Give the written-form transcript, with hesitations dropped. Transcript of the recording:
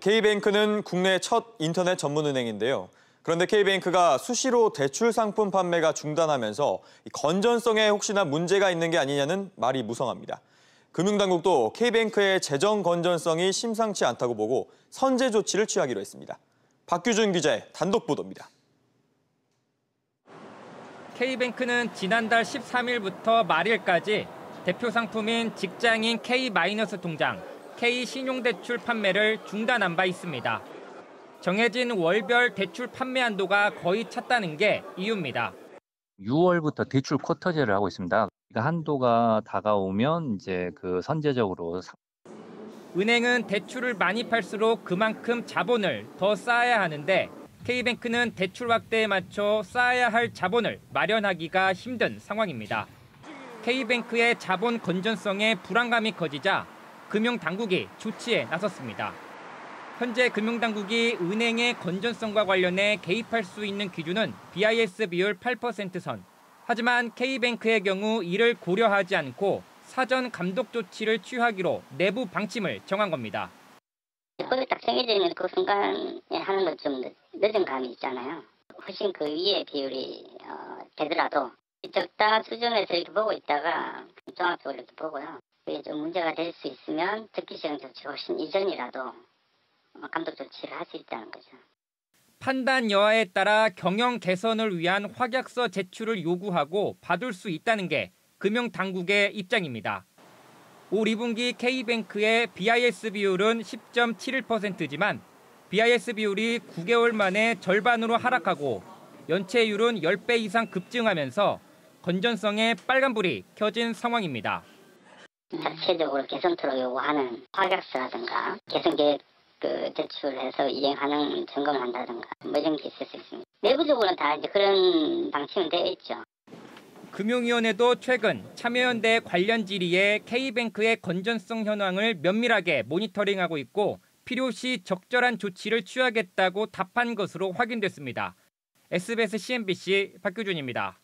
K뱅크는 국내 첫 인터넷 전문은행인데요. 그런데 K뱅크가 수시로 대출 상품 판매가 중단하면서 건전성에 혹시나 문제가 있는 게 아니냐는 말이 무성합니다. 금융당국도 K뱅크의 재정 건전성이 심상치 않다고 보고 선제 조치를 취하기로 했습니다. 박규준 기자의 단독 보도입니다. K뱅크는 지난달 13일부터 말일까지 대표 상품인 직장인 K-동장, K신용대출 판매를 중단한 바 있습니다. 정해진 월별 대출 판매 한도가 거의 찼다는 게 이유입니다. 6월부터 대출 쿼터제를 하고 있습니다. 한도가 다가오면 이제 선제적으로. 은행은 대출을 많이 팔수록 그만큼 자본을 더 쌓아야 하는데 K뱅크는 대출 확대에 맞춰 쌓아야 할 자본을 마련하기가 힘든 상황입니다. K뱅크의 자본 건전성에 불안감이 커지자 금융당국이 조치에 나섰습니다. 현재 금융당국이 은행의 건전성과 관련해 개입할 수 있는 기준은 BIS 비율 8% 선. 하지만 K뱅크의 경우 이를 고려하지 않고 사전 감독 조치를 취하기로 내부 방침을 정한 겁니다. 그걸 딱 생기는 그 순간에 하는 건 좀 늦은 감이 있잖아요. 훨씬 그 위에 비율이 되더라도 적당한 수준에서 이렇게 보고 있다가 종합적으로 이렇게 보고요. 그게 좀 문제가 될 수 있으면 특기 시행 조치 훨씬 이전이라도 감독 조치를 할 수 있다는 거죠. 판단 여하에 따라 경영 개선을 위한 확약서 제출을 요구하고 받을 수 있다는 게 금융당국의 입장입니다. 올 2분기 K뱅크의 BIS 비율은 10.71%지만 BIS 비율이 9개월 만에 절반으로 하락하고 연체율은 10배 이상 급증하면서 건전성에 빨간불이 켜진 상황입니다. 자체적으로 개선토록 요구하는 확약서라든가 개선계획 제출해서 이행하는 점검한다든가 뭐 이런 게 있을 수 있습니다. 내부적으로는 다 이제 그런 방침은 되어 있죠. 금융위원회도 최근 참여연대 관련 질의에 K뱅크의 건전성 현황을 면밀하게 모니터링하고 있고 필요시 적절한 조치를 취하겠다고 답한 것으로 확인됐습니다. SBS CNBC 박규준입니다.